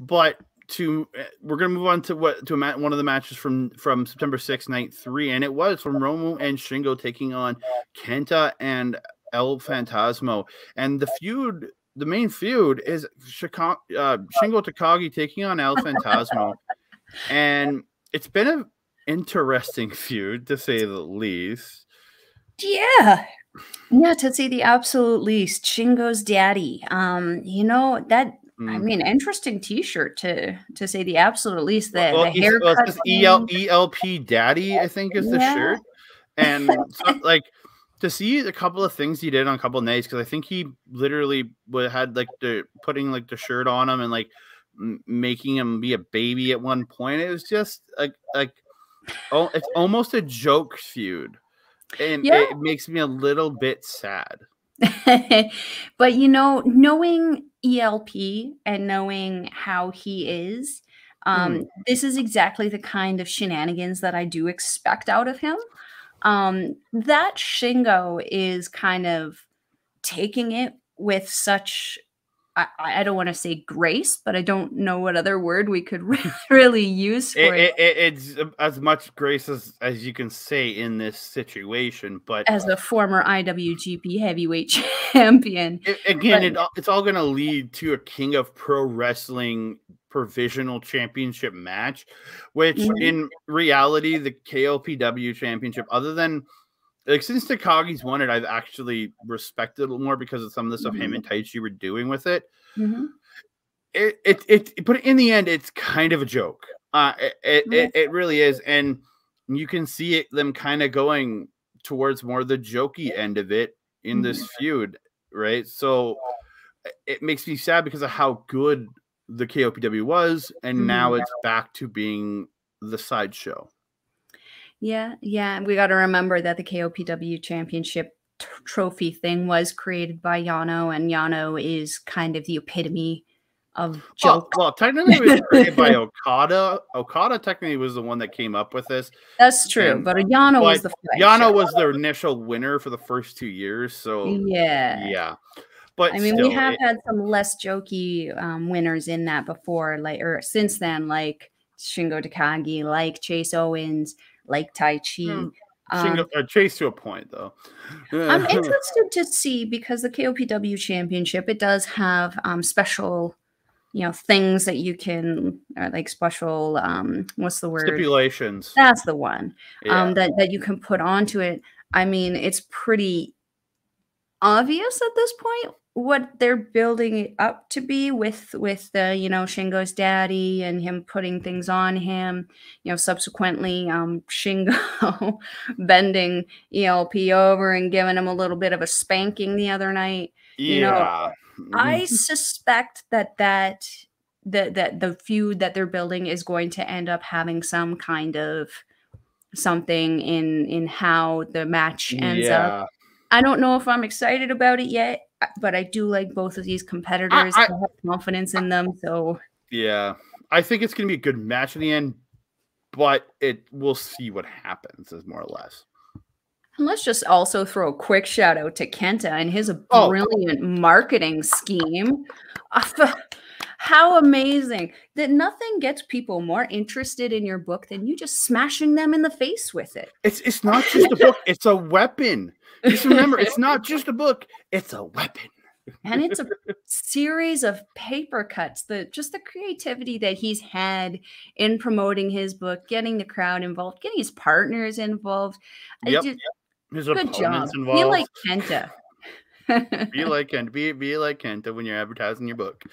But we're gonna move on to one of the matches from September 6th, night 3, and it was from Romo and Shingo taking on Kenta and El Fantasmo. And the main feud is Shingo Takagi taking on El Fantasmo, and it's been an interesting feud to say the least. Yeah. Yeah, to say the absolute least. Shingo's daddy. You know, that I mean, interesting T-shirt to say the absolute least. That the haircut. ELP Daddy, I think, is the shirt, and so, like, to see a couple of things he did on a couple of nights, because I think he literally had like putting the shirt on him and like making him be a baby at one point. It was just like oh, it's almost a joke feud, and it makes me a little bit sad. But you know, knowing ELP and knowing how he is, this is exactly the kind of shenanigans that I do expect out of him. That Shingo is kind of taking it with such, I don't want to say grace, but I don't know what other word we could really use for it. It's as much grace as you can say in this situation. But as a former IWGP heavyweight champion, it's all going to lead to a King of Pro Wrestling provisional championship match, which in reality, the KOPW championship, other than like since Takagi's won it, I've actually respected it a little more because of some of the stuff him and Tai Chi were doing with it. But in the end, it's kind of a joke. It really is, and you can see them kind of going towards more the jokey end of it in this feud, right? So it makes me sad because of how good the KOPW was, and now it's back to being the sideshow. Yeah, yeah. We got to remember that the KOPW championship trophy thing was created by Yano, and Yano is kind of the epitome of joke. Well, technically it was created by Okada. Okada technically was the one that came up with this. That's true, but Yano was the Yano was the initial winner for the first 2 years. So yeah. But I mean, still, we have had some less jokey winners in that before, like, or since then, like Shingo Takagi, like Chase Owens, like Tai Chi. Chase to a point, though. I'm interested to see, because the KOPW championship, it does have special, you know, things that you can, or like special, what's the word? Stipulations. That's the one that you can put onto it. I mean, it's pretty obvious at this point what they're building it up to be with the, you know, Shingo's daddy and him putting things on him, you know, subsequently Shingo bending ELP over and giving him a little bit of a spanking the other night. You know, I suspect that the feud that they're building is going to end up having some kind of something in how the match ends up. I don't know if I'm excited about it yet, but I do like both of these competitors. I have confidence in them. So yeah, I think it's going to be a good match in the end, but we'll see what happens, is more or less. And let's just also throw a quick shout out to Kenta and his brilliant marketing scheme. How amazing that nothing gets people more interested in your book than you just smashing them in the face with it. It's not just a book, it's a weapon. Just remember, it's not just a book, it's a weapon. And it's a series of paper cuts. Just the creativity that he's had in promoting his book, getting the crowd involved, getting his partners involved. His opponents involved. Be like Kenta. Be like Kenta when you're advertising your book.